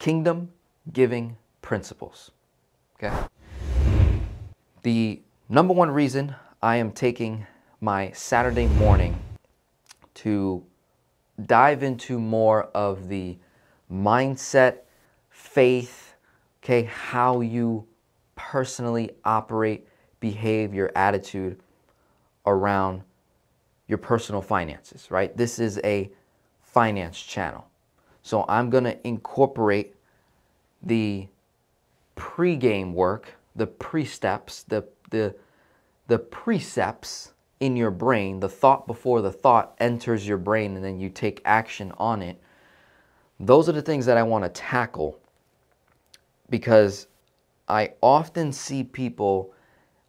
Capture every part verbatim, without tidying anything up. kingdom giving principles. Okay. The number one reason I am taking my Saturday morning to dive into more of the mindset, faith, okay, how you personally operate, behave, your attitude around your personal finances, right? This is a finance channel. So I'm going to incorporate the pre-game work, the pre-steps, the, the, the precepts in your brain, the thought before the thought enters your brain and then you take action on it. Those are the things that I want to tackle because I often see people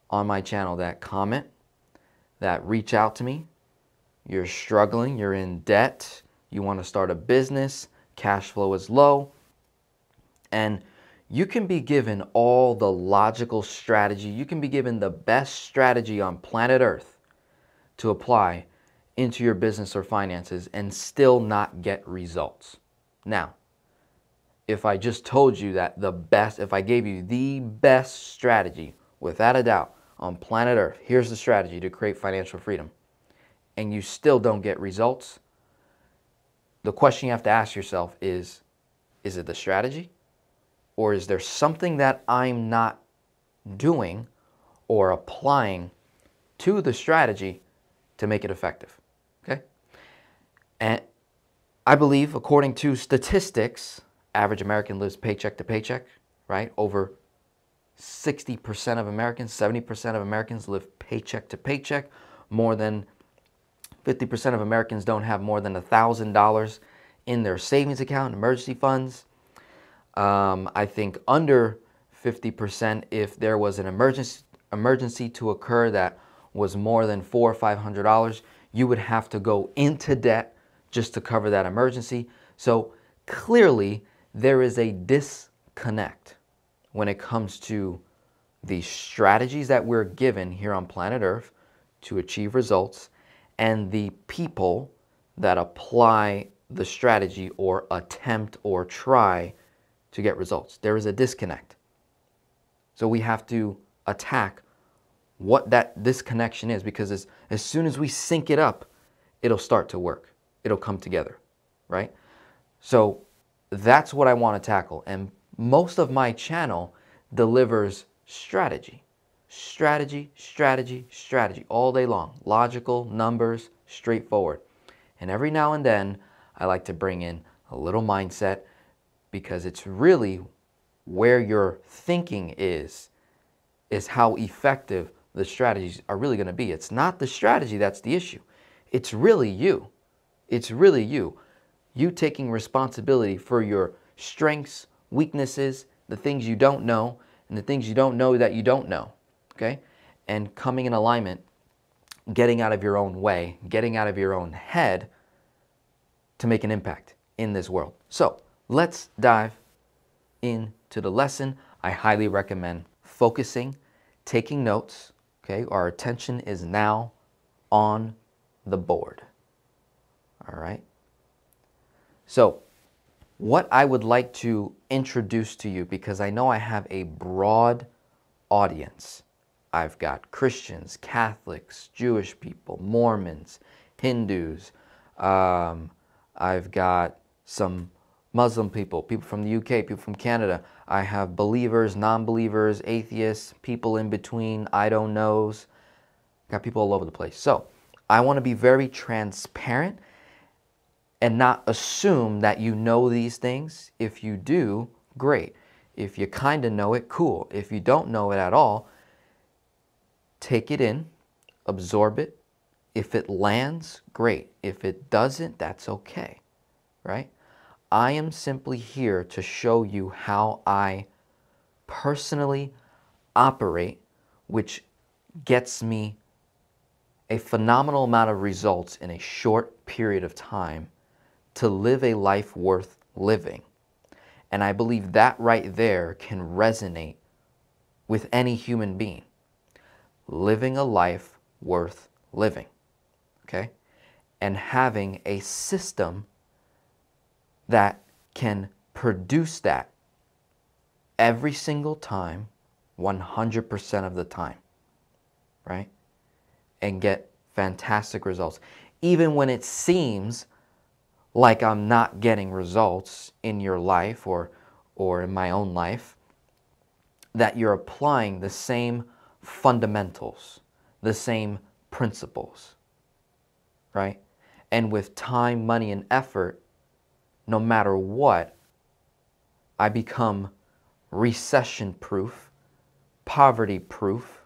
on my channel that comment, that reach out to me. You're struggling, you're in debt, you want to start a business, cash flow is low, and you can be given all the logical strategy. You can be given the best strategy on planet Earth to apply into your business or finances and still not get results. Now, if I just told you that the best, if I gave you the best strategy, without a doubt, on planet Earth, here's the strategy to create financial freedom, and you still don't get results, the question you have to ask yourself is, is it the strategy? Or is there something that I'm not doing or applying to the strategy to make it effective? Okay? And I believe, according to statistics, average American lives paycheck to paycheck, right? Over sixty percent of Americans, seventy percent of Americans live paycheck to paycheck. More than fifty percent of Americans don't have more than one thousand dollars in their savings account, emergency funds. Um, I think under fifty percent, if there was an emergency, emergency to occur that was more than four or five hundred dollars, you would have to go into debt just to cover that emergency. So clearly there is a disconnect when it comes to the strategies that we're given here on planet Earth to achieve results and the people that apply the strategy or attempt or try to get results. There is a disconnect. So we have to attack what that disconnection is, because as, as soon as we sync it up, it'll start to work. It'll come together, right? So that's what I want to tackle. And most of my channel delivers strategy, strategy, strategy, strategy all day long. Logical, numbers, straightforward. And every now and then, I like to bring in a little mindset, because it's really where your thinking is, is how effective the strategies are really going to be. It's not the strategy that's the issue. It's really you. It's really you. You taking responsibility for your strengths, weaknesses, the things you don't know, and the things you don't know that you don't know, okay? And coming in alignment, getting out of your own way, getting out of your own head to make an impact in this world. So let's dive into the lesson. I highly recommend focusing, taking notes, okay? Our attention is now on the board, all right? So what I would like to introduce to you, because I know I have a broad audience. I've got Christians, Catholics, Jewish people, Mormons, Hindus. Um, I've got some Muslim people, people from the U K, people from Canada. I have believers, non-believers, atheists, people in between, I don't knows. Got people all over the place. So I want to be very transparent and not assume that you know these things. If you do, great. If you kind of know it, cool. If you don't know it at all, take it in, absorb it. If it lands, great. If it doesn't, that's okay, right? I am simply here to show you how I personally operate, which gets me a phenomenal amount of results in a short period of time to live a life worth living. And I believe that right there can resonate with any human being. Living a life worth living, okay? And having a system that can produce that every single time, one hundred percent of the time, right? And get fantastic results. Even when it seems like I'm not getting results in your life or, or in my own life, that you're applying the same fundamentals, the same principles, right? And with time, money, and effort, no matter what, I become recession-proof, poverty-proof,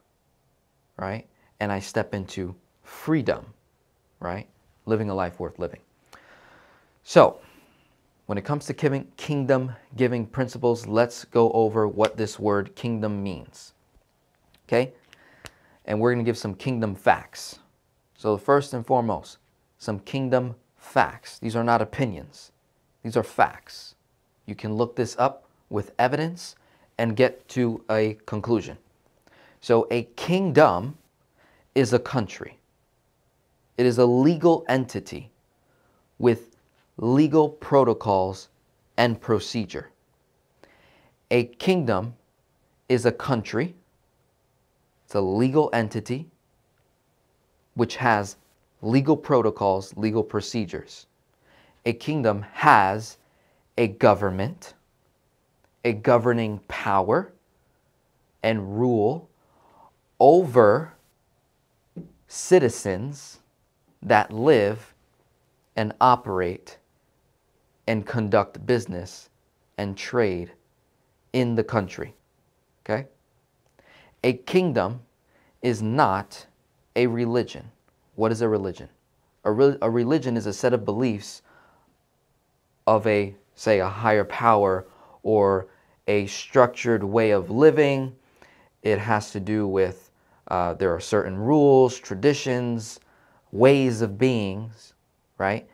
right? And I step into freedom, right? Living a life worth living. So, when it comes to giving, kingdom giving principles, let's go over what this word kingdom means, okay? And we're going to give some kingdom facts. So first and foremost, some kingdom facts. These are not opinions. These are facts. You can look this up with evidence and get to a conclusion. So a kingdom is a country. It is a legal entity with legal protocols and procedure. A kingdom is a country. It's a legal entity which has legal protocols, legal procedures. A kingdom has a government, a governing power, and rule over citizens that live and operate and conduct business and trade in the country, okay? A kingdom is not a religion. What is a religion? A, re a religion is a set of beliefs of a, say, a higher power or a structured way of living. It has to do with, uh, there are certain rules, traditions, ways of beings, right?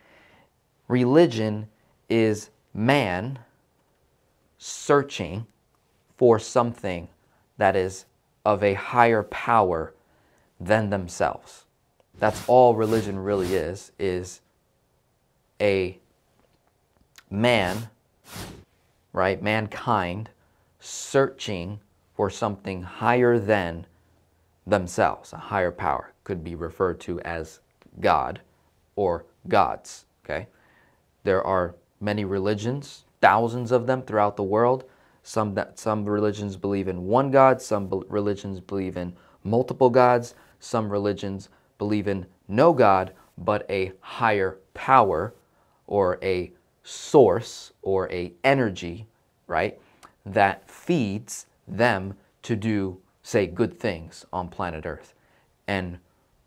Religion is man searching for something that is of a higher power than themselves. That's all religion really is, is a man, right, mankind searching for something higher than themselves, a higher power. Could be referred to as God or gods, okay? There are many religions, thousands of them throughout the world. Some, that, some religions believe in one God, some be religions believe in multiple gods, some religions believe in no God, but a higher power or a source or a energy, right, that feeds them to do, say, good things on planet Earth and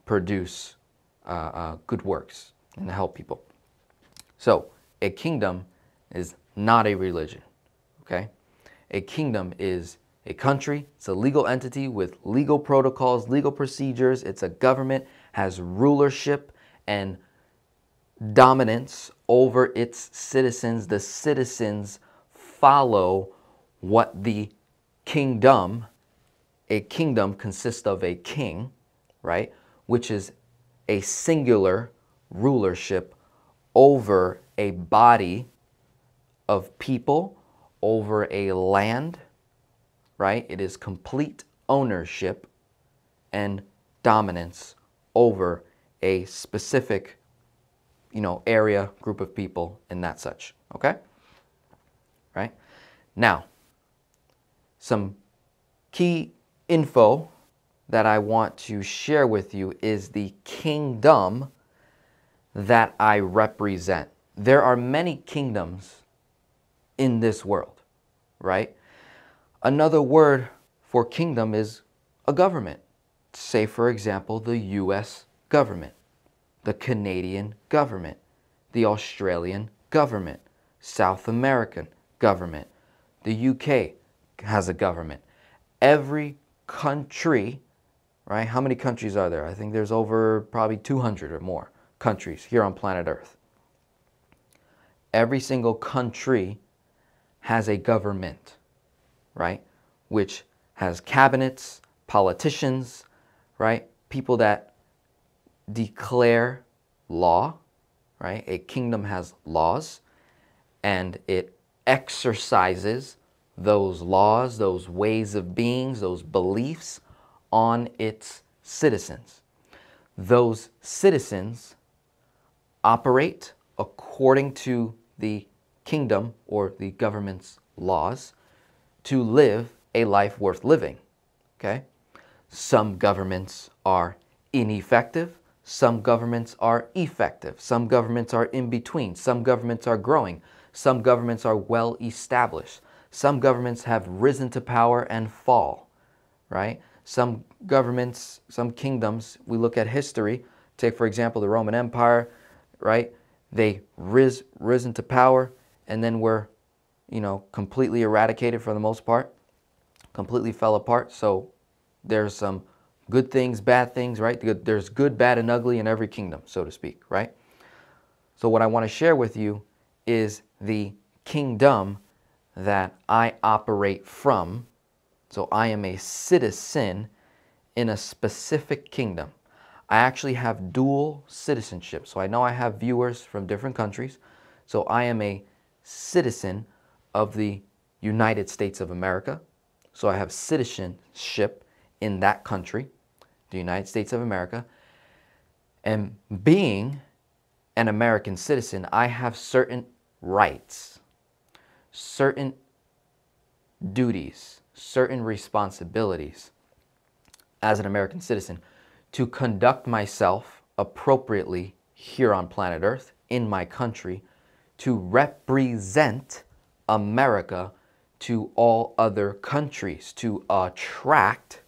produce uh, uh, good works and help people. So a kingdom is not a religion, okay? A kingdom is a country, it's a legal entity with legal protocols, legal procedures, it's a government, has rulership and dominance over its citizens. The citizens follow what the kingdom, a kingdom consists of a king, right, which is a singular rulership over a body of people, over a land, right? It is complete ownership and dominance over a specific, you know, area, group of people, and that such, okay? Right? Now, some key info that I want to share with you is the kingdom that I represent. There are many kingdoms in this world, right? Another word for kingdom is a government. Say, for example, the U S government, the Canadian government, the Australian government, South American government, the U K has a government. Every country, right? How many countries are there? I think there's over probably two hundred or more countries here on planet Earth. Every single country has a government, right? Which has cabinets, politicians, right? People that declare law, right? A kingdom has laws and it exercises those laws, those ways of beings, those beliefs on its citizens. Those citizens operate according to the kingdom or the government's laws to live a life worth living, okay? Some governments are ineffective, some governments are effective, some governments are in between, some governments are growing, some governments are well established, some governments have risen to power and fall, right? Some governments, some kingdoms, we look at history, take for example the Roman Empire, right? They ris- risen to power and then were, you know, completely eradicated for the most part, completely fell apart. So there's some good things, bad things, right? There's good, bad, and ugly in every kingdom, so to speak, right? So what I want to share with you is the kingdom that I operate from. So I am a citizen in a specific kingdom. I actually have dual citizenship. So I know I have viewers from different countries. So I am a citizen of the United States of America. So I have citizenship in that country, the United States of America. And being an American citizen, I have certain rights, certain duties, certain responsibilities as an American citizen to conduct myself appropriately here on planet Earth, in my country, to represent America to all other countries, to attract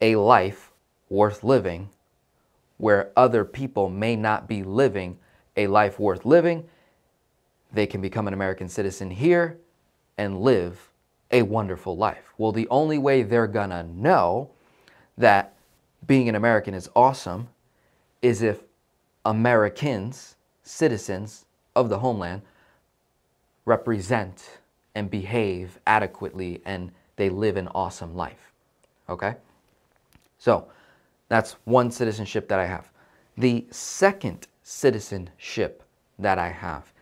a life worth living where other people may not be living a life worth living. They can become an American citizen here and live a wonderful life. Well, the only way they're gonna know that being an American is awesome is if Americans, citizens of the homeland, represent and behave adequately and they live an awesome life, okay? So that's one citizenship that I have. The second citizenship that I have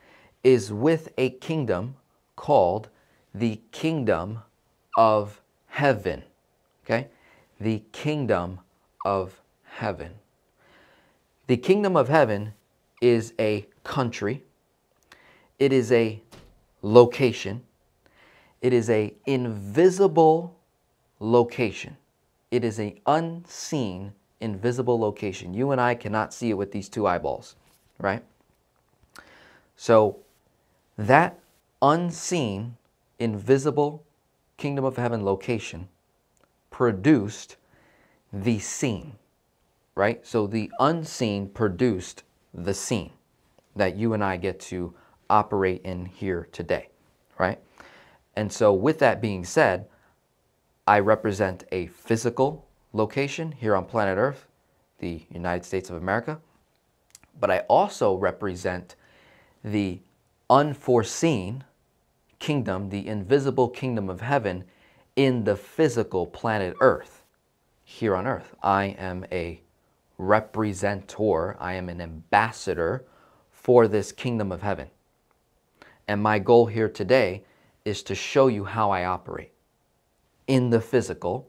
is with a kingdom called the Kingdom of Heaven, okay? The Kingdom of Heaven. The Kingdom of Heaven is a country. It is a location. It is a invisible location. It is an unseen, invisible location. You and I cannot see it with these two eyeballs, right? So that unseen, invisible Kingdom of Heaven location produced the scene, right? So the unseen produced the scene that you and I get to operate in here today, right? And so with that being said, I represent a physical location here on planet Earth, the United States of America, but I also represent the unforeseen kingdom, the invisible Kingdom of Heaven in the physical planet Earth, here on Earth. I am a representator, I am an ambassador for this Kingdom of Heaven. And my goal here today is to show you how I operate in the physical,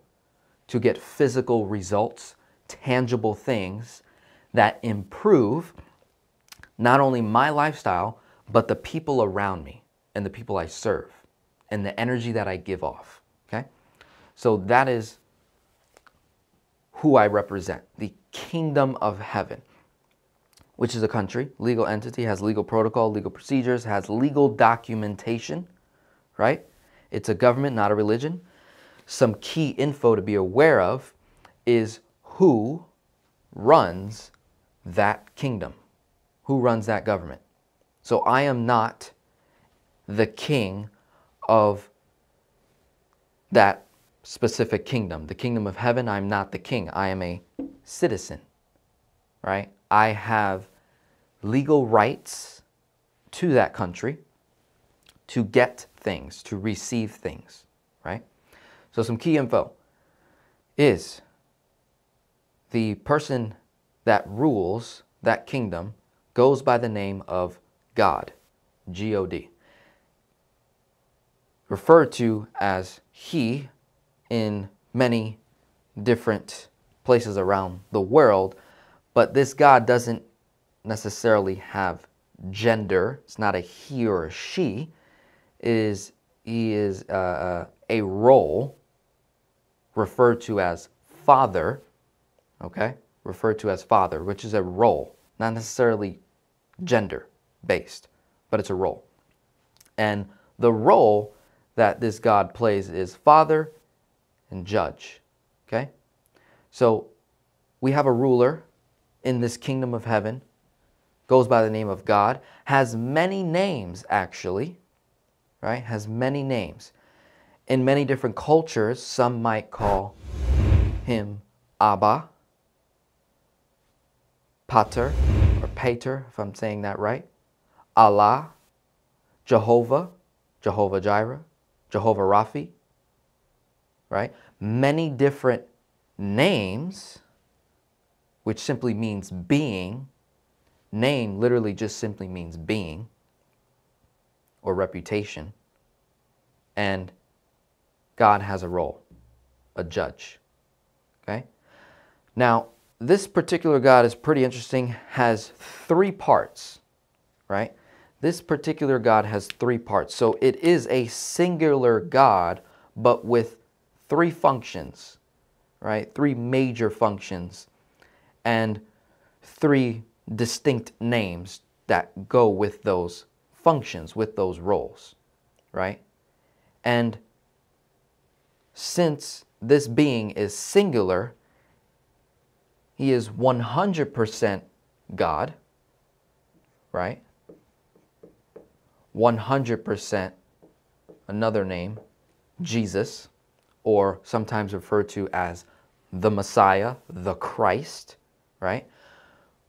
to get physical results, tangible things that improve not only my lifestyle, but the people around me and the people I serve and the energy that I give off, okay? So that is who I represent, the Kingdom of Heaven, which is a country, legal entity, has legal protocol, legal procedures, has legal documentation, right? It's a government, not a religion. Some key info to be aware of is who runs that kingdom, who runs that government. So I am not the king of that specific kingdom, the Kingdom of Heaven. I'm not the king. I am a citizen, right? I have legal rights to that country to get things, to receive things, right? So some key info is the person that rules that kingdom goes by the name of God, G O D. referred to as he in many different places around the world, but this God doesn't necessarily have gender. It's not a he or a she. It is, he is uh, a role referred to as father, okay? Referred to as father, which is a role, not necessarily gender-based, but it's a role. And the role that this God plays is father and judge, okay? So we have a ruler in this kingdom of heaven, goes by the name of God, has many names actually, right? Has many names. In many different cultures, some might call him Abba, Pater, or Pater, if I'm saying that right, Allah, Jehovah, Jehovah Jireh, Jehovah Rapha, right? Many different names, which simply means being. Name literally just simply means being or reputation. And God has a role, a judge, okay? Now, this particular God is pretty interesting, has three parts, right? This particular God has three parts. So it is a singular God, but with three functions, right? Three major functions and three distinct names that go with those functions, with those roles, right? And since this being is singular, he is one hundred percent God, right? one hundred percent, another name, Jesus, or sometimes referred to as the Messiah, the Christ, right?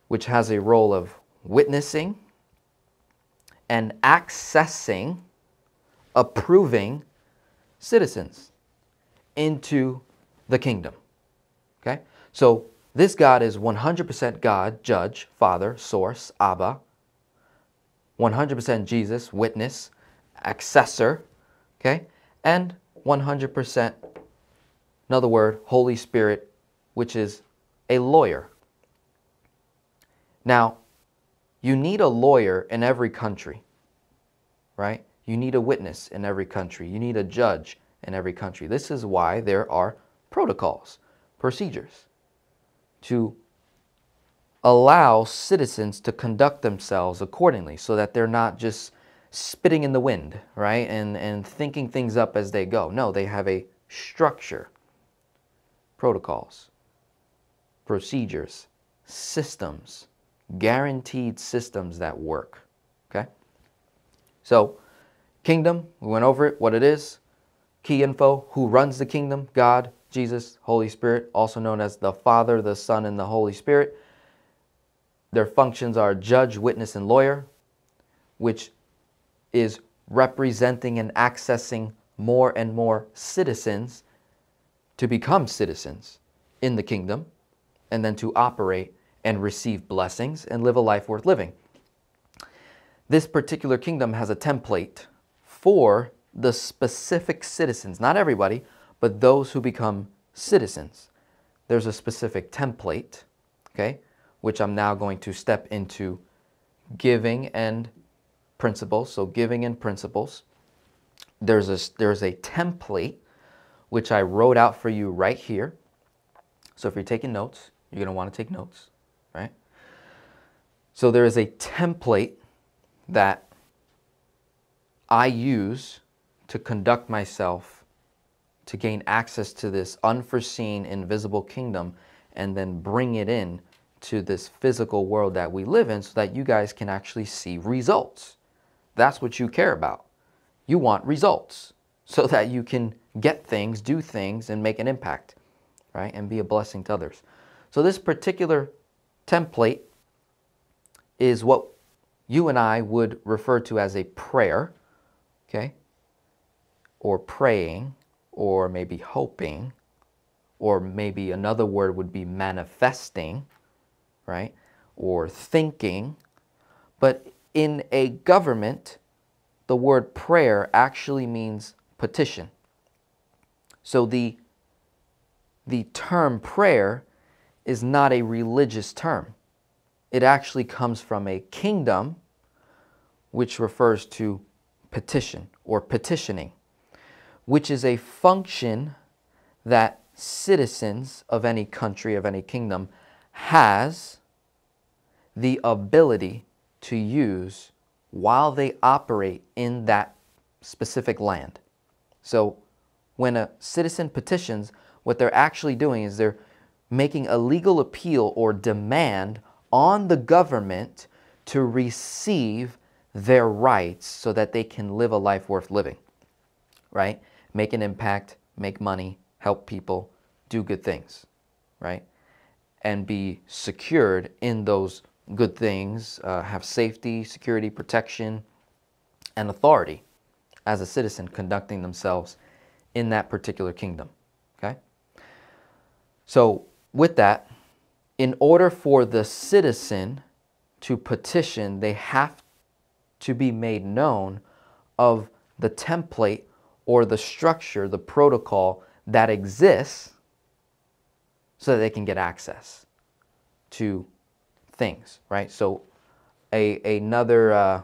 Which has a role of witnessing and accessing, approving citizens into the kingdom, okay? So this God is one hundred percent God, judge, father, source, Abba, one hundred percent Jesus, witness, accessor, okay? And one hundred percent, another word, Holy Spirit, which is a lawyer. Now, you need a lawyer in every country, right? You need a witness in every country. You need a judge in every country. This is why there are protocols, procedures, to allow citizens to conduct themselves accordingly so that they're not just spitting in the wind, right? And, and thinking things up as they go. No, they have a structure, protocols, procedures, systems, guaranteed systems that work, okay? So kingdom, we went over it, what it is. Key info, who runs the kingdom? God, Jesus, Holy Spirit, also known as the Father, the Son, and the Holy Spirit. Their functions are judge, witness, and lawyer, which is representing and accessing more and more citizens to become citizens in the kingdom, and then to operate and receive blessings and live a life worth living. This particular kingdom has a template for the specific citizens, not everybody, but those who become citizens. There's a specific template, okay, which I'm now going to step into giving and principles. So giving and principles. There's a, there's a template which I wrote out for you right here. So if you're taking notes, you're going to want to take notes, right? So there is a template that I use to conduct myself to gain access to this unforeseen, invisible kingdom, and then bring it in to this physical world that we live in so that you guys can actually see results. That's what you care about. You want results so that you can get things, do things, and make an impact, right? And be a blessing to others. So this particular template is what you and I would refer to as a prayer, okay? Or praying, or maybe hoping, or maybe another word would be manifesting, right? Or thinking. But in a government, the word prayer actually means petition. So the, the term prayer is not a religious term. It actually comes from a kingdom, which refers to petition or petitioning, which is a function that citizens of any country, of any kingdom, has the ability to use while they operate in that specific land. So when a citizen petitions, what they're actually doing is they're making a legal appeal or demand on the government to receive their rights so that they can live a life worth living, right? Make an impact, make money, help people, do good things, right? And be secured in those good things, uh, have safety, security, protection, and authority as a citizen conducting themselves in that particular kingdom, okay? So with that, in order for the citizen to petition, they have to be made known of the template or the structure, the protocol that exists so that they can get access to things, right? So a, another uh,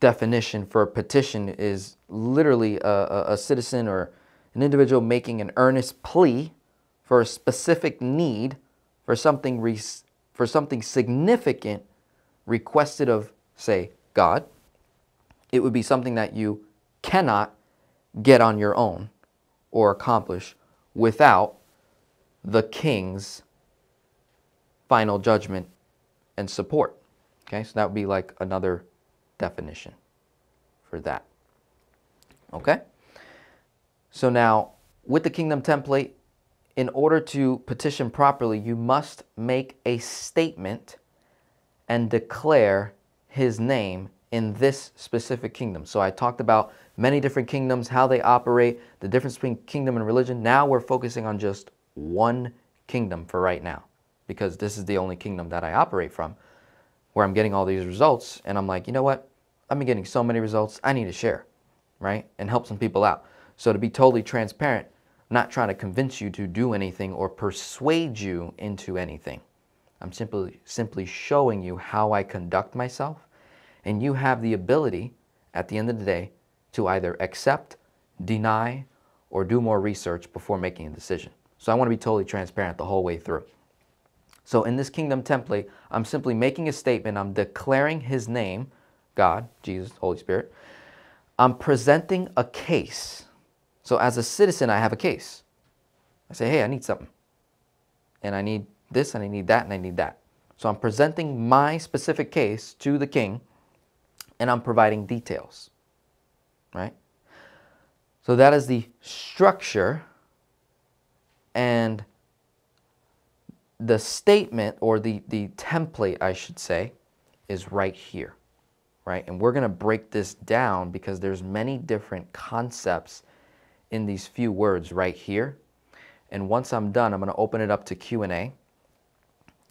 definition for petition is literally a, a citizen or an individual making an earnest plea for a specific need, for something re for something significant requested of, say, God. It would be something that you cannot get on your own or accomplish without the king's final judgment and support. Okay, so that would be like another definition for that. Okay, so now with the kingdom template, in order to petition properly, you must make a statement and declare his name in this specific kingdom. So I talked about many different kingdoms, how they operate, the difference between kingdom and religion. Now we're focusing on just one kingdom for right now, because this is the only kingdom that I operate from, where I'm getting all these results. And I'm like, you know what? I've been getting so many results, I need to share, right? And help some people out. So to be totally transparent, not trying to convince you to do anything or persuade you into anything. I'm simply simply showing you how I conduct myself, and you have the ability at the end of the day to either accept, deny, or do more research before making a decision. So I want to be totally transparent the whole way through. So in this kingdom template, I'm simply making a statement. I'm declaring his name, God, Jesus, Holy Spirit. I'm presenting a case. So as a citizen, I have a case. I say, hey, I need something. And I need this, and I need that, and I need that. So I'm presenting my specific case to the king, and I'm providing details, right? So that is the structure and the statement, or the, the template, I should say, is right here, right? And we're going to break this down because there's many different concepts in these few words right here. And once I'm done, I'm gonna open it up to Q and A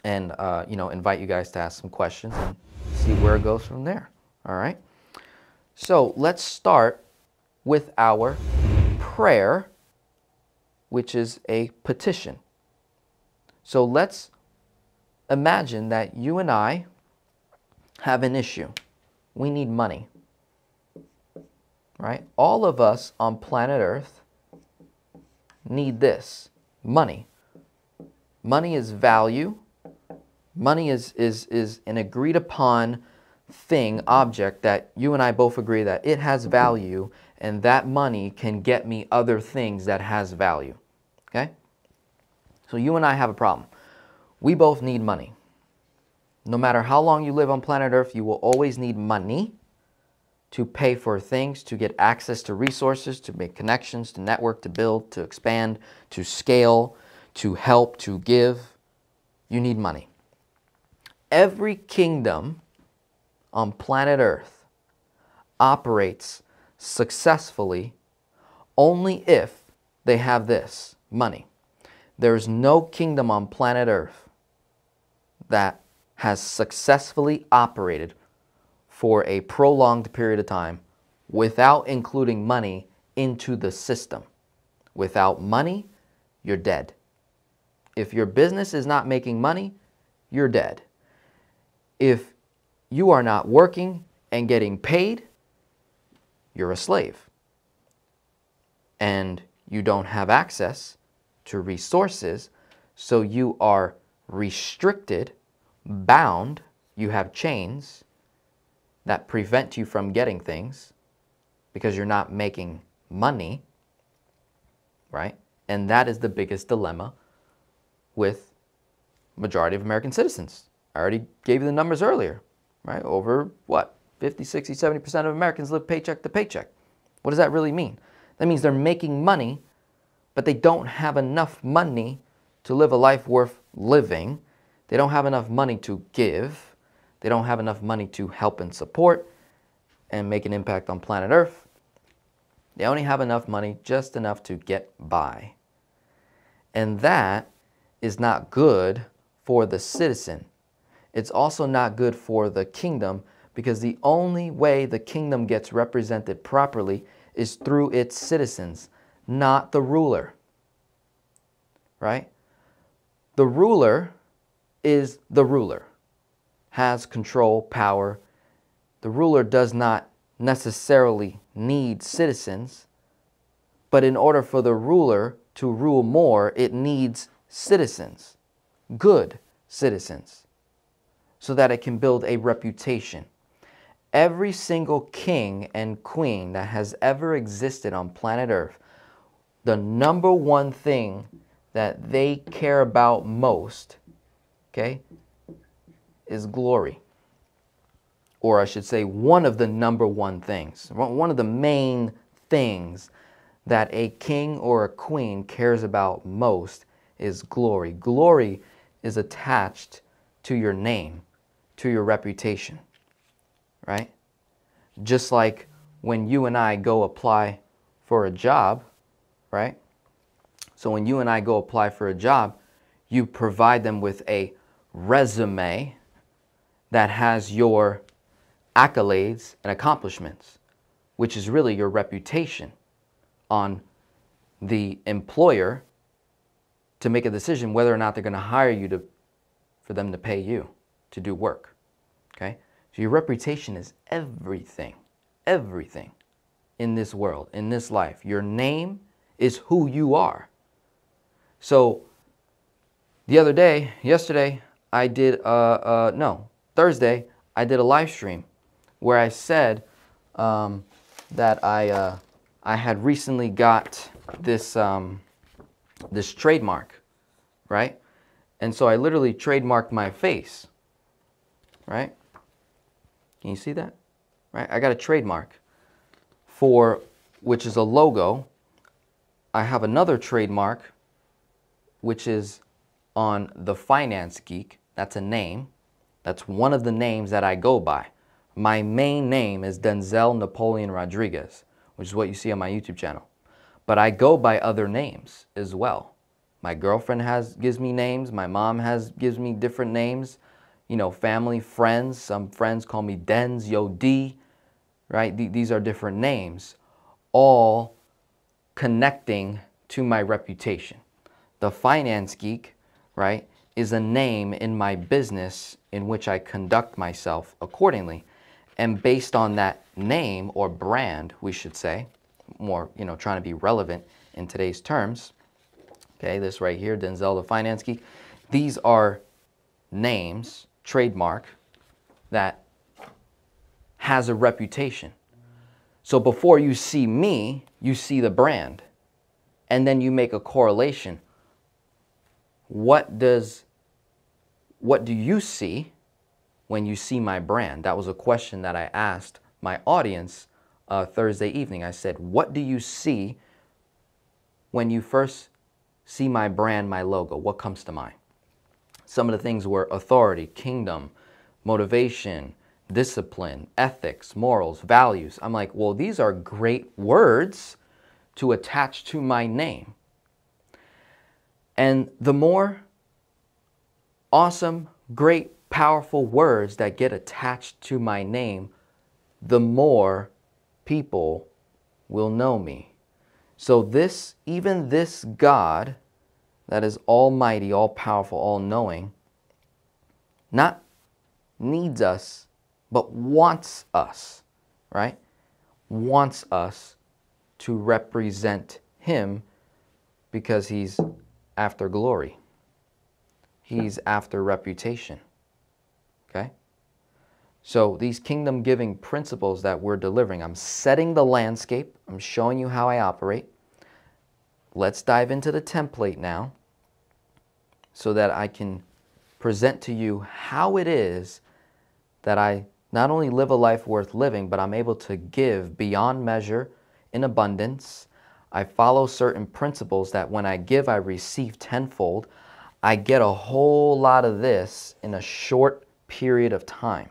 and uh, you know, invite you guys to ask some questions and see where it goes from there, all right? So let's start with our prayer, which is a petition. So let's imagine that you and I have an issue. We need money. Right? All of us on planet Earth need this, money. Money is value. Money is, is, is an agreed upon thing, object, that you and I both agree that it has value, and that money can get me other things that has value, okay? So you and I have a problem. We both need money. No matter how long you live on planet Earth, you will always need money to pay for things, to get access to resources, to make connections, to network, to build, to expand, to scale, to help, to give. You need money. Every kingdom on planet Earth operates successfully only if they have this, money. There is no kingdom on planet Earth that has successfully operated for a prolonged period of time without including money into the system. Without money, you're dead. If your business is not making money, you're dead. If you are not working and getting paid, you're a slave. And you don't have access to resources, so you are restricted, bound, you have chains that prevent you from getting things because you're not making money, right? And that is the biggest dilemma with majority of American citizens. I already gave you the numbers earlier, right? Over what? fifty, sixty, seventy percent of Americans live paycheck to paycheck. What does that really mean? That means they're making money, but they don't have enough money to live a life worth living. They don't have enough money to give. They don't have enough money to help and support and make an impact on planet Earth. They only have enough money, just enough to get by. And that is not good for the citizen. It's also not good for the kingdom, because the only way the kingdom gets represented properly is through its citizens, not the ruler, right? The ruler is the ruler, has control, power. The ruler does not necessarily need citizens, but in order for the ruler to rule more, it needs citizens, good citizens, so that it can build a reputation. Every single king and queen that has ever existed on planet Earth, the number one thing that they care about most, okay, is glory. Or I should say, one of the number one things, one of the main things that a king or a queen cares about most is glory. Glory is attached to your name, to your reputation. Right? Just like when you and I go apply for a job, right? So when you and I go apply for a job, you provide them with a resume that has your accolades and accomplishments, which is really your reputation on the employer to make a decision whether or not they're going to hire you to, for them to pay you to do work, okay? So your reputation is everything, everything in this world, in this life. Your name is who you are. So the other day, yesterday, I did, uh, uh, no, Thursday, I did a live stream where I said um, that I, uh, I had recently got this, um, this trademark, right? And so I literally trademarked my face, right? Can you see that? Right? I got a trademark for, which is a logo. I have another trademark, which is on the Finance Geek. That's a name. That's one of the names that I go by. My main name is Denzel Napoleon Rodriguez, which is what you see on my YouTube channel. But I go by other names as well. My girlfriend has gives me names. My mom has gives me different names. You know, family, friends, some friends call me Denz, Yo D, right? Th these are different names, all connecting to my reputation. The Finance Geek, right, is a name in my business in which I conduct myself accordingly. And based on that name or brand, we should say, more, you know, trying to be relevant in today's terms, okay, this right here, Denzel the Finance Geek, these are names, trademark that has a reputation. So before you see me, you see the brand, and then you make a correlation. What does, what do you see when you see my brand? That was a question that I asked my audience uh, Thursday evening. I said, what do you see when you first see my brand, my logo? What comes to mind? Some of the things were authority, kingdom, motivation, discipline, ethics, morals, values. I'm like, well, these are great words to attach to my name. And the more awesome, great, powerful words that get attached to my name, the more people will know me. So this, even this God that is almighty, all-powerful, all-knowing, not needs us, but wants us, right? Wants us to represent him because he's after glory. He's after reputation, okay? So these kingdom-giving principles that we're delivering, I'm setting the landscape. I'm showing you how I operate. Let's dive into the template now so that I can present to you how it is that I not only live a life worth living, but I'm able to give beyond measure in abundance. I follow certain principles that when I give, I receive tenfold. I get a whole lot of this in a short period of time.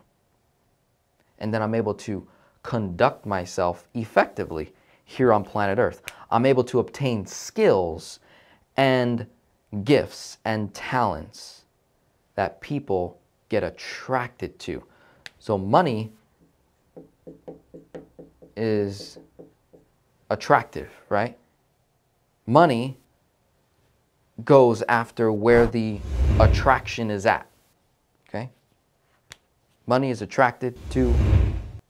And then I'm able to conduct myself effectively here on planet Earth. I'm able to obtain skills and gifts and talents that people get attracted to. So money is attractive, right? Money goes after where the attraction is at, okay? Money is attracted to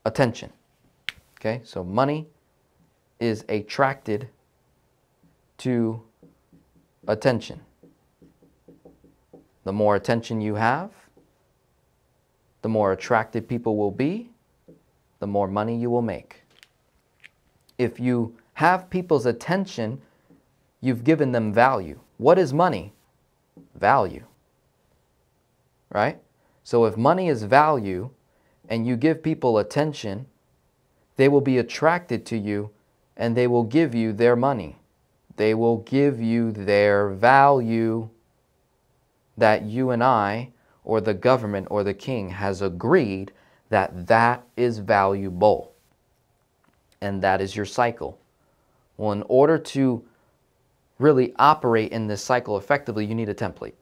attention, okay? So money is attracted to attention. The more attention you have, the more attracted people will be, the more money you will make. If you have people's attention, you've given them value. What is money? Value, right? So if money is value and you give people attention, they will be attracted to you and they will give you their money. They will give you their value that you and I or the government or the king has agreed that that is valuable. And that is your cycle. Well, in order to really operate in this cycle effectively, you need a template.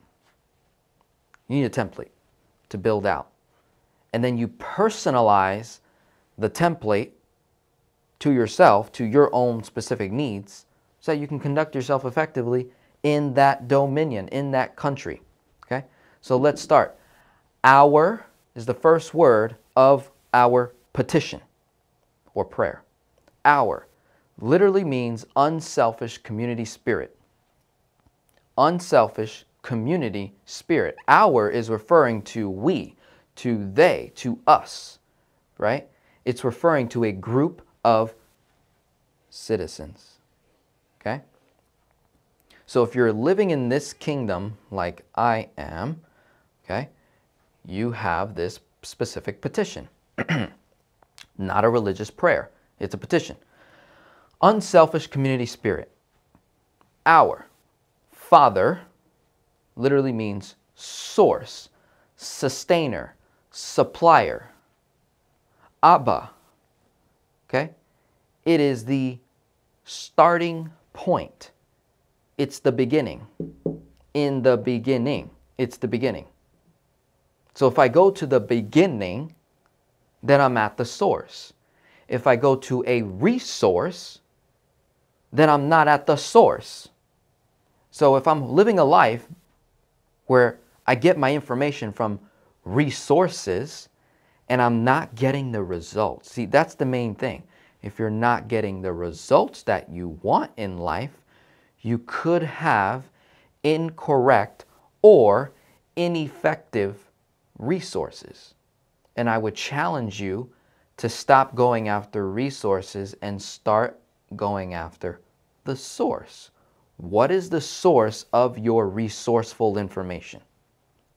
You need a template to build out. And then you personalize the template to yourself, to your own specific needs, so that you can conduct yourself effectively in that dominion, in that country, okay? So let's start. Our is the first word of our petition or prayer. Our literally means unselfish community spirit. Unselfish community spirit. Our is referring to we, to they, to us, right? It's referring to a group of citizens, okay? So if you're living in this kingdom like I am, okay, you have this specific petition. Not a religious prayer. It's a petition. Unselfish community spirit. Our Father literally means source, sustainer, supplier. Abba, okay? It is the starting point. It's the beginning. In the beginning, it's the beginning. So if I go to the beginning, then I'm at the source. If I go to a resource, then I'm not at the source. So if I'm living a life where I get my information from resources and I'm not getting the results. See, that's the main thing. If you're not getting the results that you want in life, you could have incorrect or ineffective resources. And I would challenge you to stop going after resources and start going after the source. What is the source of your resourceful information?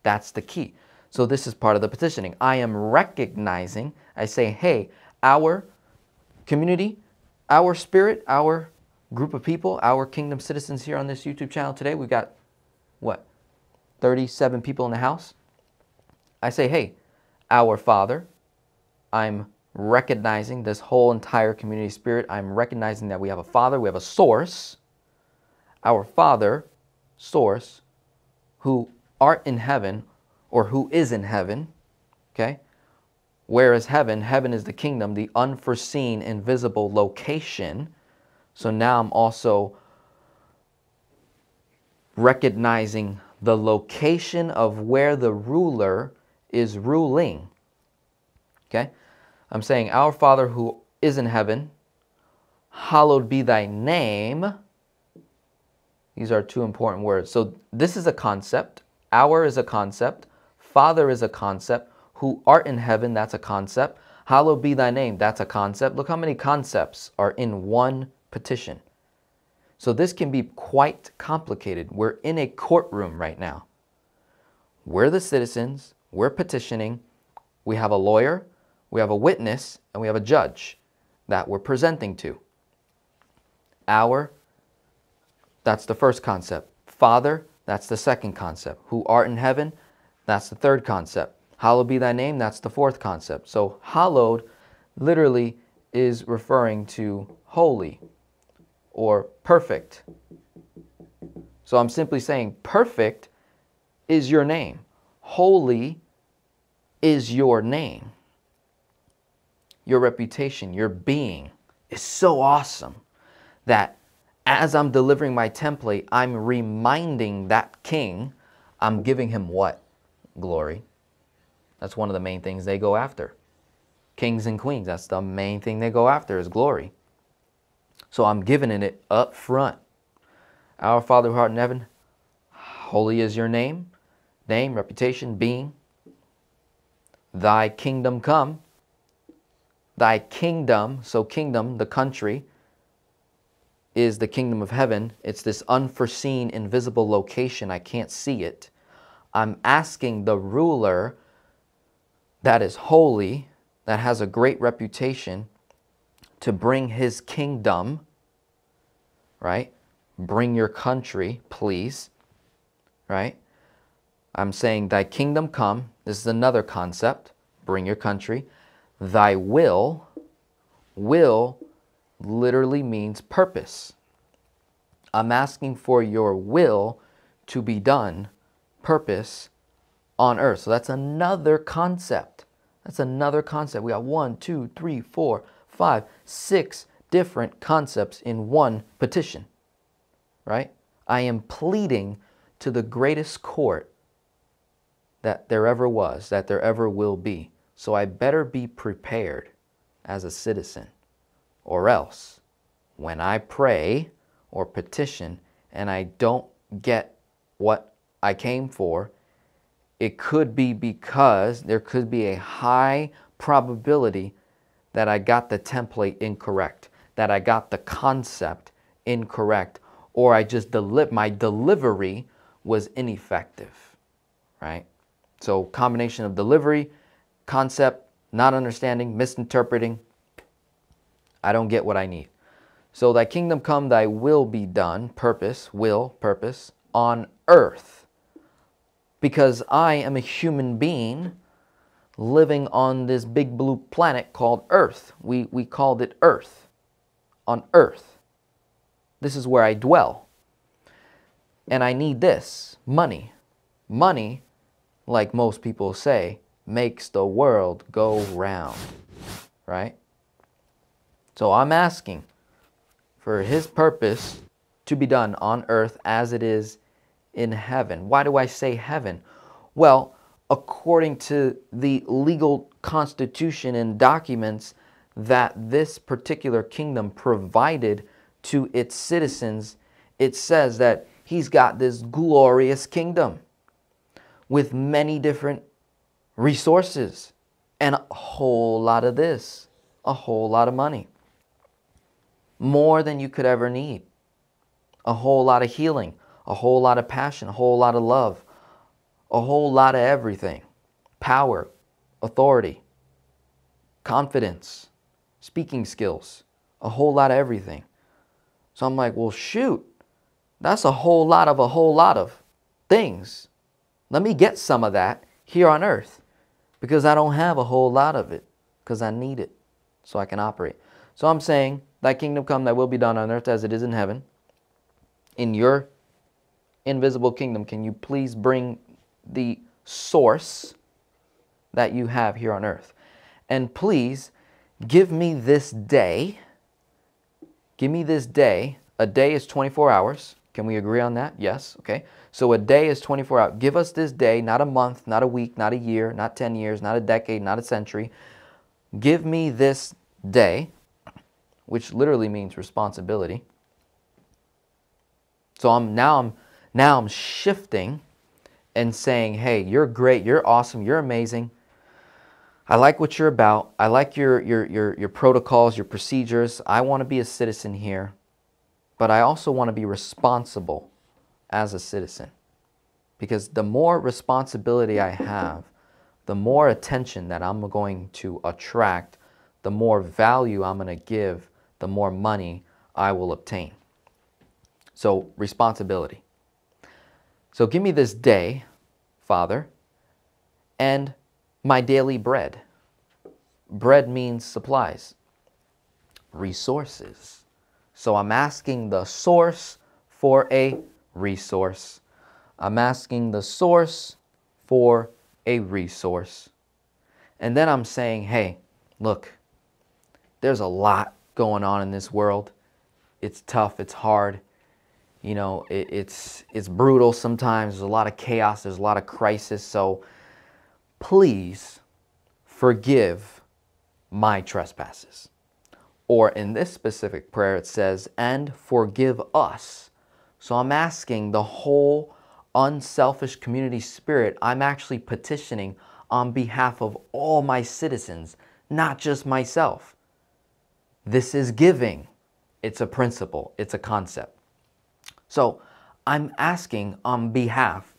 That's the key. So this is part of the petitioning. I am recognizing, I say, hey, our community, our spirit, our group of people, our kingdom citizens here on this YouTube channel today, we've got, what, thirty-seven people in the house. I say, hey, our Father, I'm recognizing this whole entire community spirit. I'm recognizing that we have a Father, we have a source, our Father, source, who art in heaven, or who is in heaven, okay? Where is heaven? Heaven is the kingdom, the unforeseen, invisible location. So now I'm also recognizing the location of where the ruler is ruling. Okay? I'm saying, Our Father who is in heaven, hallowed be thy name. These are two important words. So this is a concept. Our is a concept. Father is a concept. Who art in heaven, that's a concept. Hallowed be thy name, that's a concept. Look how many concepts are in one petition. So this can be quite complicated. We're in a courtroom right now. We're the citizens, we're petitioning, we have a lawyer, we have a witness, and we have a judge that we're presenting to. Our, that's the first concept. Father, that's the second concept. Who art in heaven, that's the third concept. Hallowed be thy name, that's the fourth concept. So hallowed literally is referring to holy or perfect. So I'm simply saying perfect is your name. Holy is your name. Your reputation, your being is so awesome that as I'm delivering my template, I'm reminding that king, I'm giving him what? Glory. That's one of the main things they go after. Kings and queens, that's the main thing they go after is glory. So I'm giving it up front. Our Father who art in heaven, holy is your name. Name, reputation, being. Thy kingdom come. Thy kingdom, so kingdom, the country, is the kingdom of heaven. It's this unforeseen, invisible location. I can't see it. I'm asking the ruler that is holy, that has a great reputation, to bring his kingdom, right? Bring your country, please, right? I'm saying thy kingdom come. This is another concept. Bring your country. Thy will, will literally means purpose. I'm asking for your will to be done, purpose, on earth. So that's another concept. That's another concept. We got one, two, three, four, five, six different concepts in one petition, right? I am pleading to the greatest court that there ever was, that there ever will be. So I better be prepared as a citizen, or else when I pray or petition and I don't get what I came for, it could be because there could be a high probability that I got the template incorrect, that I got the concept incorrect, or I just deli- my delivery was ineffective, right? So combination of delivery, concept, not understanding, misinterpreting, I don't get what I need. So thy kingdom come, thy will be done, purpose, will, purpose, on earth. Because I am a human being living on this big blue planet called Earth. We, we called it Earth. On Earth. This is where I dwell. And I need this. Money. Money, like most people say, makes the world go round. Right? So I'm asking for his purpose to be done on Earth as it is in heaven. Why do I say heaven? Well, according to the legal constitution and documents that this particular kingdom provided to its citizens, it says that he's got this glorious kingdom with many different resources and a whole lot of this, a whole lot of money, more than you could ever need, a whole lot of healing, a whole lot of passion, a whole lot of love, a whole lot of everything. Power, authority, confidence, speaking skills, a whole lot of everything. So I'm like, well, shoot, that's a whole lot of a whole lot of things. Let me get some of that here on earth because I don't have a whole lot of it because I need it so I can operate. So I'm saying, thy kingdom come, thy will be done on earth as it is in heaven. In your invisible kingdom, can you please bring the source that you have here on earth? and please give me this day. Give me this day. A day is twenty-four hours. Can we agree on that? Yes, okay. So a day is twenty-four hours. Give us this day, not a month, not a week, not a year, not ten years, not a decade, not a century. Give me this day, which literally means responsibility. So I'm now I'm now I'm shifting and saying, hey, you're great, you're awesome, you're amazing. I like what you're about. I like your your your your protocols, your procedures. I want to be a citizen here, but I also want to be responsible as a citizen, because the more responsibility I have, the more attention that I'm going to attract, the more value I'm going to give, the more money I will obtain. So responsibility. So give me this day, Father, and my daily bread. Bread means supplies, resources. So I'm asking the source for a resource. I'm asking the source for a resource. And then I'm saying, hey, look, there's a lot going on in this world. It's tough, it's hard. You know, it, it's, it's brutal sometimes. There's a lot of chaos, there's a lot of crisis. So please forgive my trespasses. Or in this specific prayer, it says, and forgive us. So I'm asking the whole unselfish community spirit. I'm actually petitioning on behalf of all my citizens, not just myself. This is giving. It's a principle. It's a concept. So I'm asking on behalf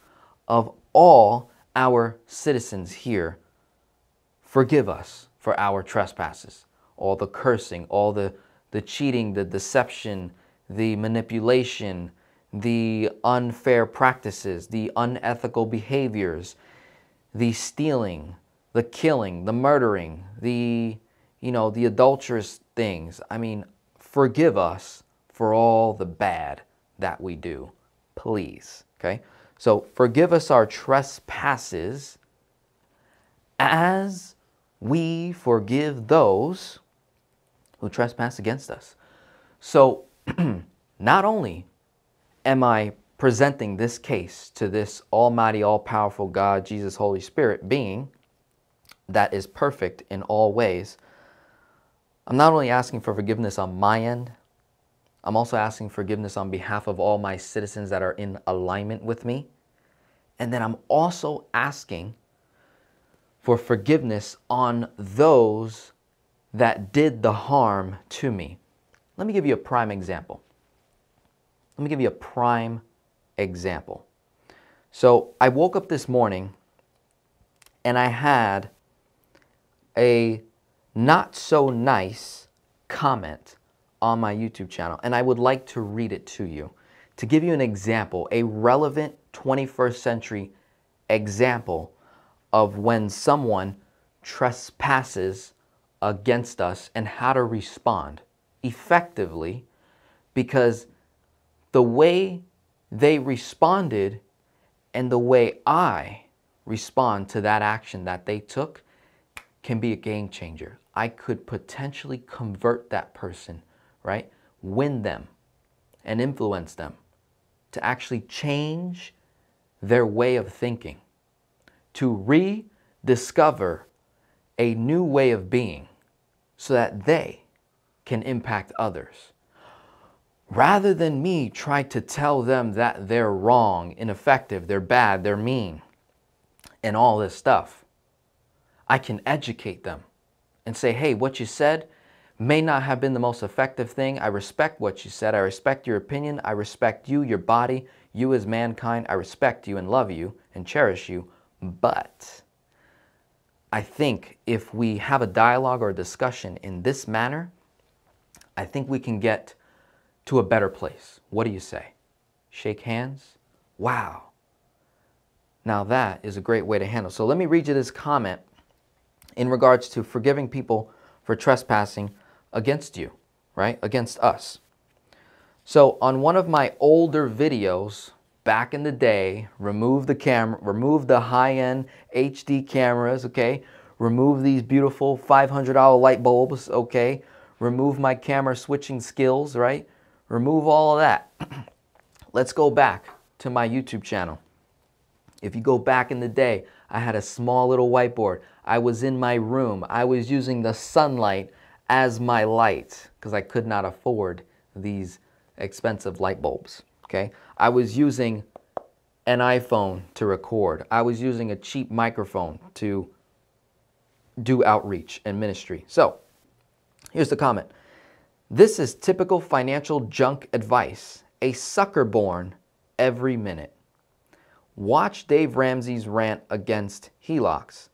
of all our citizens here, forgive us for our trespasses, all the cursing, all the, the cheating, the deception, the manipulation, the unfair practices, the unethical behaviors, the stealing, the killing, the murdering, the, you know, the adulterous things. I mean, forgive us for all the bad that we do, please, okay? So forgive us our trespasses as we forgive those who trespass against us. So not only am I presenting this case to this almighty, all-powerful God, Jesus, Holy Spirit being that is perfect in all ways, I'm not only asking for forgiveness on my end, I'm also asking forgiveness on behalf of all my citizens that are in alignment with me. And then I'm also asking for forgiveness on those that did the harm to me. Let me give you a prime example. Let me give you a prime example. So I woke up this morning and I had a not so nice comment on my YouTube channel, and I would like to read it to you to give you an example, a relevant twenty-first century example of when someone trespasses against us and how to respond effectively, because the way they responded and the way I respond to that action that they took can be a game changer. I could potentially convert that person, right? Win them and influence them to actually change their way of thinking, to rediscover a new way of being so that they can impact others. Rather than me try to tell them that they're wrong, ineffective, they're bad, they're mean, and all this stuff, I can educate them and say, hey, what you said may not have been the most effective thing. I respect what you said. I respect your opinion. I respect you, your body, you as mankind. I respect you and love you and cherish you. But I think if we have a dialogue or a discussion in this manner, I think we can get to a better place. What do you say? Shake hands? Wow. Now that is a great way to handle. So let me read you this comment in regards to forgiving people for trespassing against you, right? Against us. So on one of my older videos back in the day, remove the camera, remove the high-end H D cameras, okay? remove these beautiful five hundred dollar light bulbs, okay? Remove my camera switching skills, right? Remove all of that. Let's go back to my YouTube channel. If you go back in the day, I had a small little whiteboard. I was in my room. I was using the sunlight as my light because I could not afford these expensive light bulbs, okay? I was using an iPhone to record. I was using a cheap microphone to do outreach and ministry. So here's the comment. This is typical financial junk advice, a sucker born every minute. Watch Dave Ramsey's rant against H E L O Cs.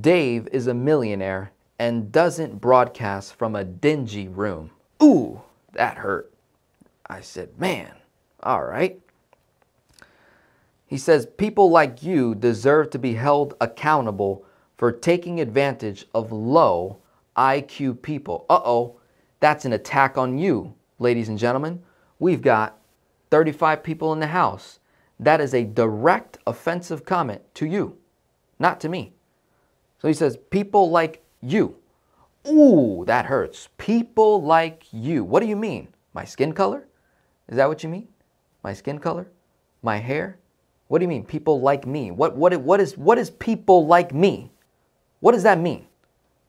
Dave is a millionaire and doesn't broadcast from a dingy room. Ooh, that hurt. I said, man, all right. He says, people like you deserve to be held accountable for taking advantage of low I Q people. Uh-oh, that's an attack on you, ladies and gentlemen. We've got thirty-five people in the house. That is a direct offensive comment to you, not to me. So he says, people like you. Ooh, that hurts. People like you. What do you mean? My skin color? Is that what you mean? My skin color? My hair? What do you mean, people like me? What, what, what, is, what is people like me? What does that mean?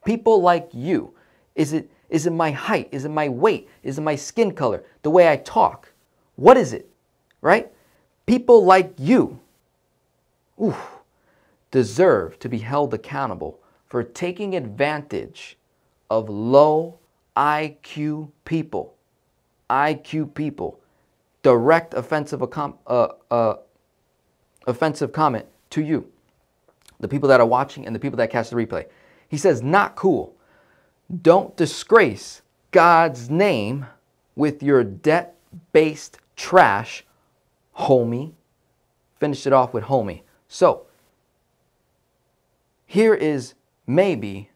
People like you. Is it, is it my height? Is it my weight? Is it my skin color? The way I talk? What is it? Right? People like you, ooh, deserve to be held accountable for taking advantage of low I Q people. I Q people. Direct offensive, uh, uh, offensive comment to you, the people that are watching and the people that catch the replay. He says, not cool. Don't disgrace God's name with your debt-based trash, homie. Finished it off with homie. So here is maybe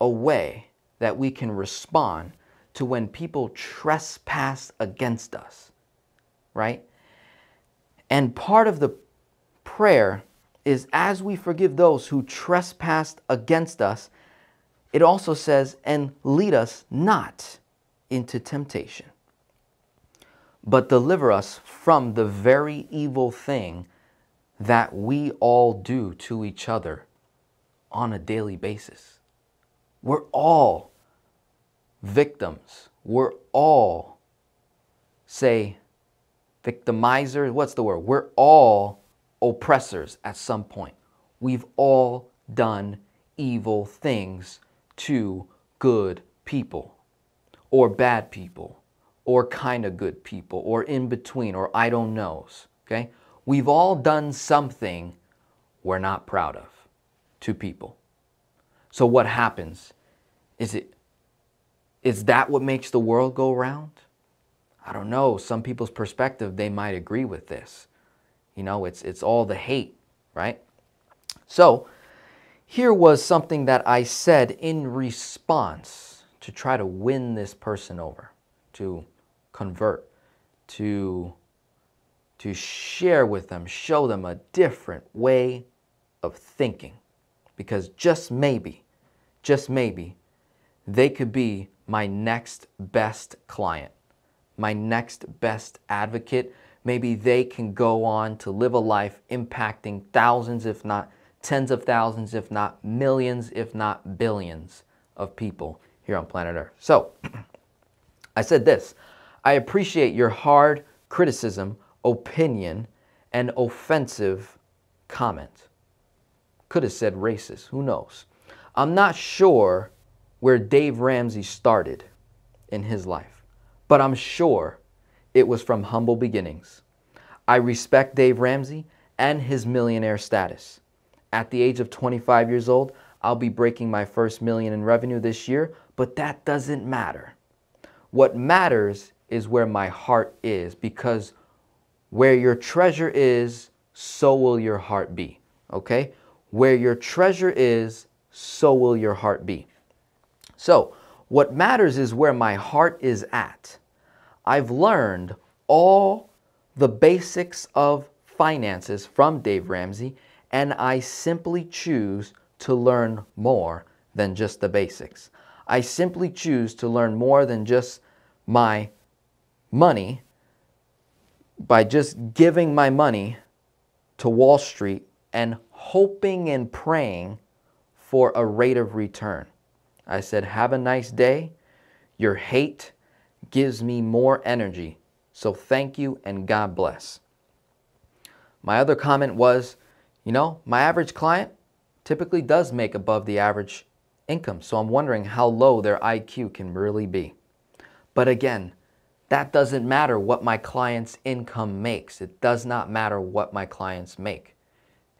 a way that we can respond to when people trespass against us, right? And part of the prayer is, as we forgive those who trespassed against us, it also says, and lead us not into temptation, but deliver us from the very evil thing that we all do to each other on a daily basis. We're all victims. We're all, say, victimizers. What's the word? We're all oppressors at some point. We've all done evil things to good people or bad people, or kind of good people, or in between, or I don't knows, okay? We've all done something we're not proud of to people. So what happens? Is it, is that what makes the world go round? I don't know. Some people's perspective, they might agree with this. You know, it's, it's all the hate, right? So here was something that I said in response to try to win this person over, to convert, to, to share with them, show them a different way of thinking. Because just maybe, just maybe, they could be my next best client, my next best advocate. Maybe they can go on to live a life impacting thousands, if not tens of thousands, if not millions, if not billions of people here on planet Earth. So I said this, I appreciate your hard criticism, opinion, and offensive comment. Could have said racist, who knows? I'm not sure where Dave Ramsey started in his life, but I'm sure it was from humble beginnings. I respect Dave Ramsey and his millionaire status. At the age of twenty-five years old, I'll be breaking my first million in revenue this year, but that doesn't matter. What matters is where my heart is, because where your treasure is, so will your heart be, okay? Where your treasure is, so will your heart be. So what matters is where my heart is at. I've learned all the basics of finances from Dave Ramsey, and I simply choose to learn more than just the basics. I simply choose to learn more than just my money by just giving my money to Wall Street and hoping and praying for a rate of return. I said, have a nice day. Your hate gives me more energy. So thank you and God bless. My other comment was, you know, my average client typically does make above the average income. So I'm wondering how low their I Q can really be. But again, that doesn't matter what my client's income makes. It does not matter what my clients make.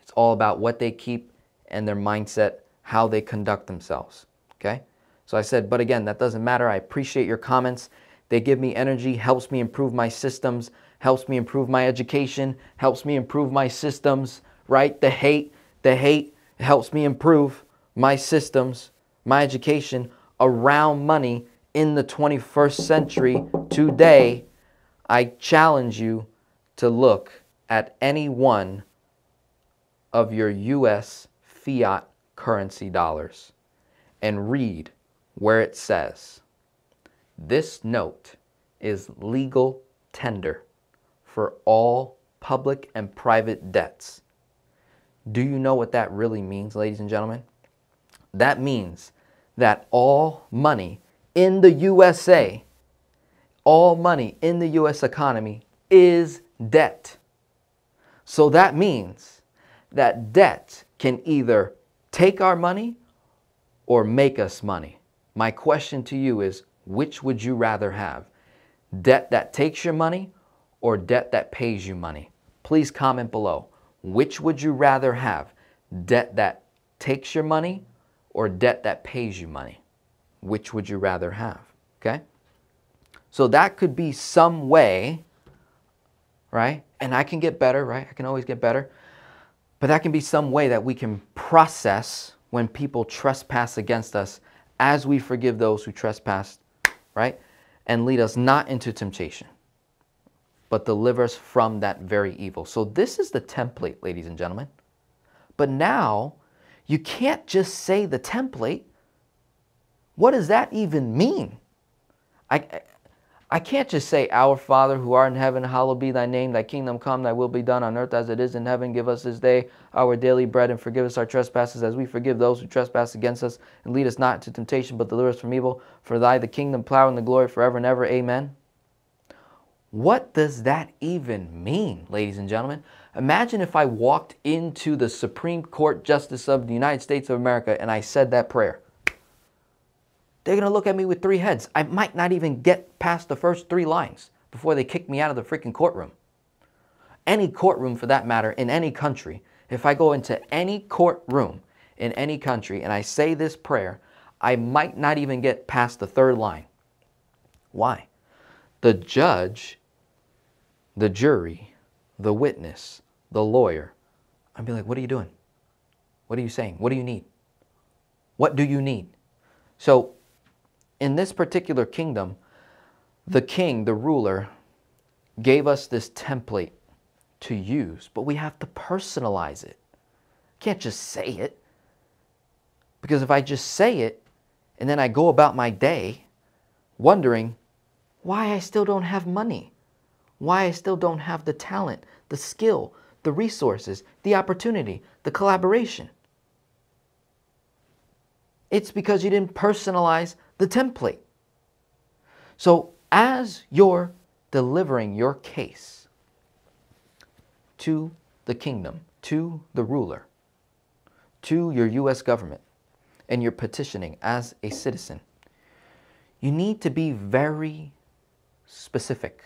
It's all about what they keep and their mindset, how they conduct themselves, okay? So I said, but again, that doesn't matter. I appreciate your comments. They give me energy, helps me improve my systems, helps me improve my education, helps me improve my systems, right? The hate, the hate helps me improve my systems, my education around money in the twenty-first century. Today, I challenge you to look at any one of your U S fiat currency dollars and read where it says, this note is legal tender for all public and private debts. Do you know what that really means, ladies and gentlemen? That means that all money in the U S A, all money in the U S economy is debt. So that means that debt can either take our money or make us money. My question to you is, which would you rather have? Debt that takes your money or debt that pays you money? Please comment below. Which would you rather have? Debt that takes your money or debt that pays you money? Which would you rather have? Okay? So that could be some way, right? And I can get better, right? I can always get better. But that can be some way that we can process when people trespass against us as we forgive those who trespass, right? And lead us not into temptation, but deliver us from that very evil. So this is the template, ladies and gentlemen. But now you can't just say the template. What does that even mean? I, I can't just say, our Father who art in heaven, hallowed be thy name, thy kingdom come, thy will be done on earth as it is in heaven. Give us this day our daily bread and forgive us our trespasses as we forgive those who trespass against us. And lead us not into temptation, but deliver us from evil. For thy the kingdom, power, and the glory forever and ever. Amen. What does that even mean, ladies and gentlemen? Imagine if I walked into the Supreme Court Justice of the United States of America and I said that prayer. They're going to look at me with three heads. I might not even get past the first three lines before they kick me out of the freaking courtroom. Any courtroom for that matter in any country, if I go into any courtroom in any country and I say this prayer, I might not even get past the third line. Why? The judge, the jury, the witness, the lawyer, I'd be like, what are you doing? What are you saying? What do you need? What do you need? So, in this particular kingdom, the king, the ruler, gave us this template to use, but we have to personalize it. Can't just say it. Because if I just say it, and then I go about my day wondering why I still don't have money, why I still don't have the talent, the skill, the resources, the opportunity, the collaboration. It's because you didn't personalize the template. So as you're delivering your case to the kingdom, to the ruler, to your U S government, and you're petitioning as a citizen, you need to be very specific.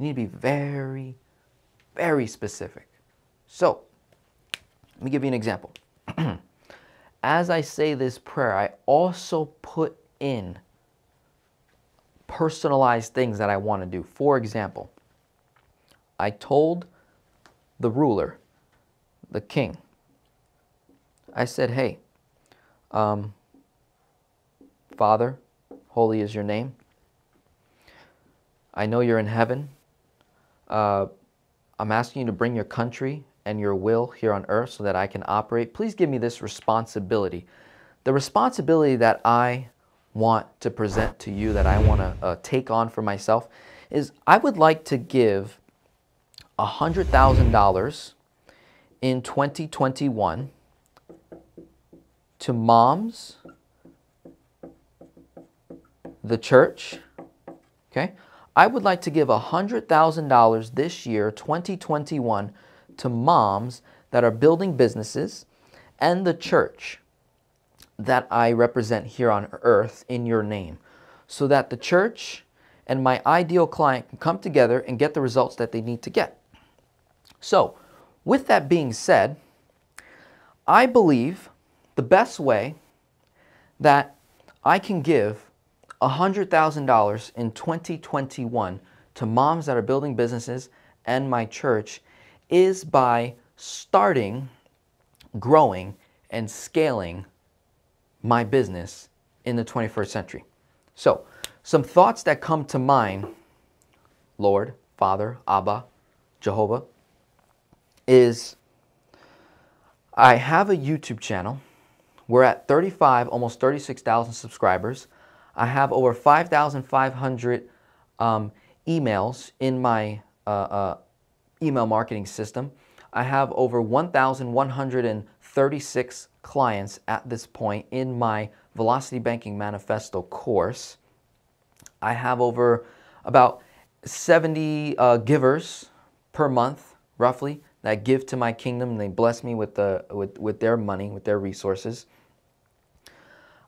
You need to be very, very specific. So let me give you an example. As I say this prayer, I also put in personalized things that I want to do. For example, I told the ruler, the king, I said, hey, um, Father, holy is your name. I know you're in heaven. Uh, I'm asking you to bring your country and your will here on earth so that I can operate. Please give me this responsibility. The responsibility that I want to present to you, that I want to uh, take on for myself, is I would like to give one hundred thousand dollars in twenty twenty-one to moms, the church, okay? I would like to give one hundred thousand dollars this year, twenty twenty-one, to moms that are building businesses and the church that I represent here on earth in your name, so that the church and my ideal client can come together and get the results that they need to get. So, with that being said, I believe the best way that I can give one hundred thousand dollars in twenty twenty-one to moms that are building businesses and my church is by starting, growing, and scaling my business in the twenty-first century. So, some thoughts that come to mind, Lord, Father, Abba, Jehovah, is I have a YouTube channel. We're at thirty-five, almost thirty-six thousand subscribers. I have over five thousand five hundred um, emails in my uh, uh, email marketing system. I have over one thousand one hundred thirty-six clients at this point in my Velocity Banking Manifesto course. I have over about seventy uh, givers per month, roughly, that give to my kingdom, and they bless me with, the, with, with their money, with their resources.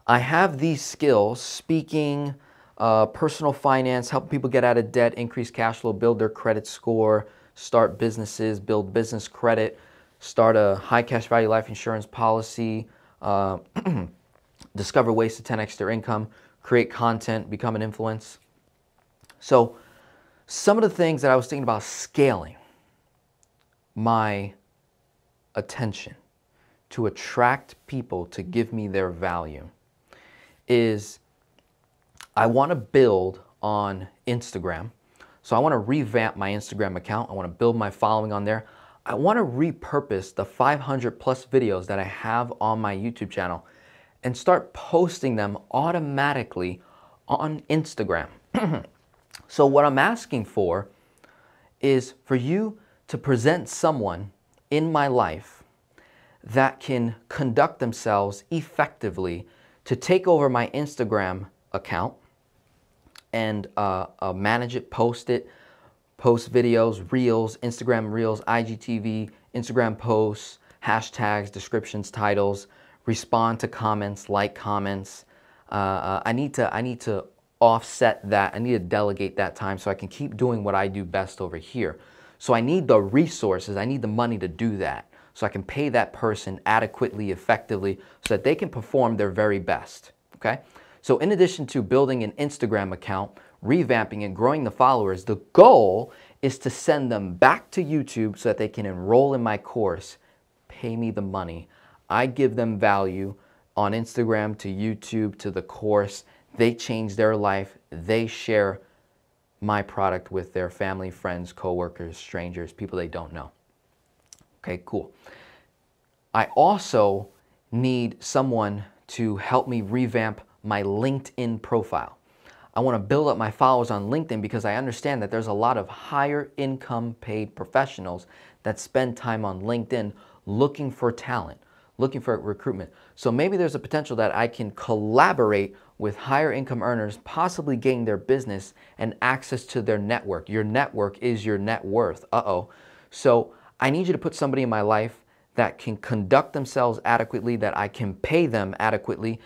I have these skills, speaking, uh, personal finance, helping people get out of debt, increase cash flow, build their credit score, start businesses, build business credit, start a high cash value life insurance policy, uh, discover ways to ten X their income, create content, become an influence. So some of the things that I was thinking about scaling my attention to attract people to give me their value is I want to build on Instagram. So I want to revamp my Instagram account. I want to build my following on there. I want to repurpose the five hundred plus videos that I have on my YouTube channel and start posting them automatically on Instagram. So what I'm asking for is for you to present someone in my life that can conduct themselves effectively to take over my Instagram account and uh, uh, manage it, post it, post videos, reels, Instagram reels, I G T V, Instagram posts, hashtags, descriptions, titles, respond to comments, like comments. Uh, uh, I need to, I need to offset that. I need to delegate that time so I can keep doing what I do best over here. So I need the resources, I need the money to do that, so I can pay that person adequately, effectively, so that they can perform their very best, okay? So in addition to building an Instagram account, revamping and growing the followers, the goal is to send them back to YouTube so that they can enroll in my course, pay me the money. I give them value on Instagram, to YouTube, to the course. They change their life, they share my product with their family, friends, coworkers, strangers, people they don't know. Okay, cool. I also need someone to help me revamp my LinkedIn profile. I want to build up my followers on LinkedIn because I understand that there's a lot of higher income paid professionals that spend time on LinkedIn looking for talent, looking for recruitment. So maybe there's a potential that I can collaborate with higher income earners, possibly gain their business and access to their network. Your network is your net worth. Uh-oh. So I need you to put somebody in my life that can conduct themselves adequately, that I can pay them adequately.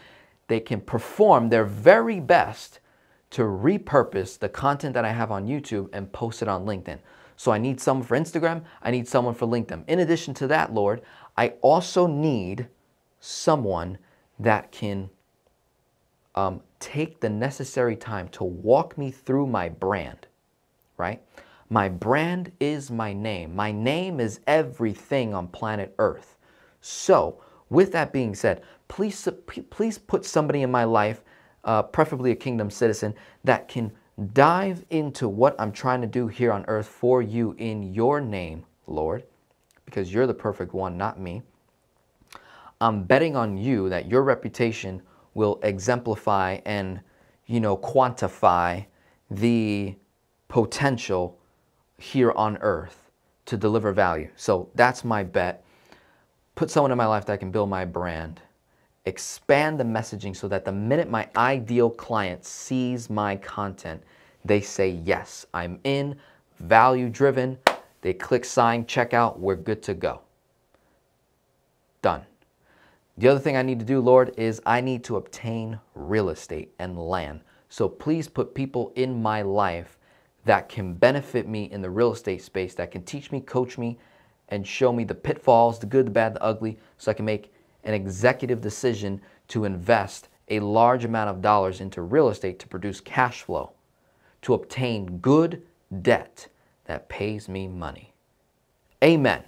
They can perform their very best to repurpose the content that I have on YouTube and post it on LinkedIn. So I need someone for Instagram. I need someone for LinkedIn. In addition to that, Lord, I also need someone that can Um, take the necessary time to walk me through my brand, right? My brand is my name. My name is everything on planet Earth. So with that being said, please, please put somebody in my life, uh, preferably a kingdom citizen, that can dive into what I'm trying to do here on earth for you in your name, Lord. because you're the perfect one, not me. I'm betting on you that your reputation will exemplify and, you know, quantify the potential here on earth to deliver value. So that's my bet. Put someone in my life that can build my brand. Expand the messaging so that the minute my ideal client sees my content, they say, yes, I'm in, value driven. They click sign, check out, we're good to go. Done. The other thing I need to do, Lord, is I need to obtain real estate and land. So please put people in my life that can benefit me in the real estate space, that can teach me, coach me, and show me the pitfalls, the good, the bad, the ugly, so I can make an executive decision to invest a large amount of dollars into real estate to produce cash flow, to obtain good debt that pays me money. Amen.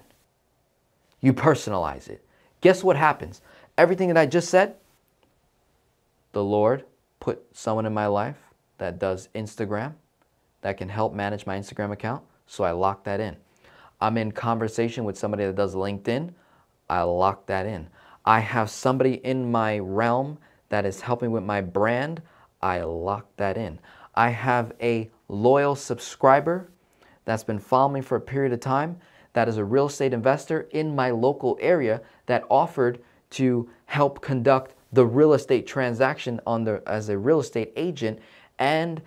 You personalize it. Guess what happens? Everything that I just said, the Lord put someone in my life that does Instagram, that can help manage my Instagram account, so I lock that in. I'm in conversation with somebody that does LinkedIn, I lock that in. I have somebody in my realm that is helping with my brand, I lock that in. I have a loyal subscriber that's been following me for a period of time that is a real estate investor in my local area that offered to help conduct the real estate transaction on the, as a real estate agent, and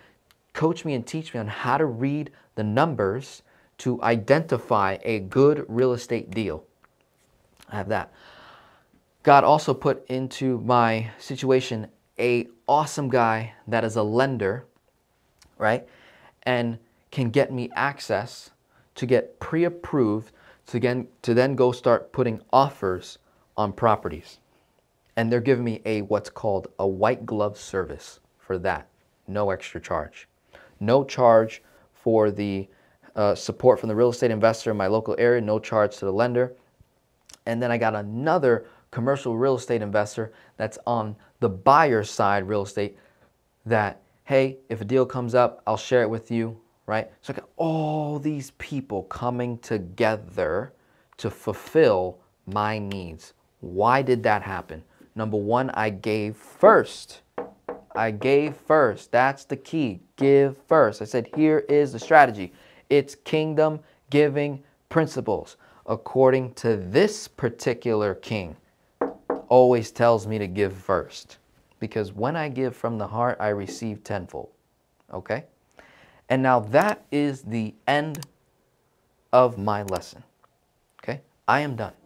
coach me and teach me on how to read the numbers to identify a good real estate deal. I have that. God also put into my situation a awesome guy that is a lender, right? And can get me access to get pre-approved to, get, to then go start putting offers on properties. And they're giving me a what's called a white glove service for that. No extra charge. No charge for the uh, support from the real estate investor in my local area. No charge to the lender. And then I got another commercial real estate investor that's on the buyer side real estate that, hey, if a deal comes up, I'll share it with you. Right? So I got all these people coming together to fulfill my needs. Why did that happen? Number one, I gave first. I gave first. That's the key. Give first. I said, here is the strategy. It's kingdom giving principles. According to this particular king, always tells me to give first. Because when I give from the heart, I receive tenfold. Okay? And now that is the end of my lesson, okay? I am done.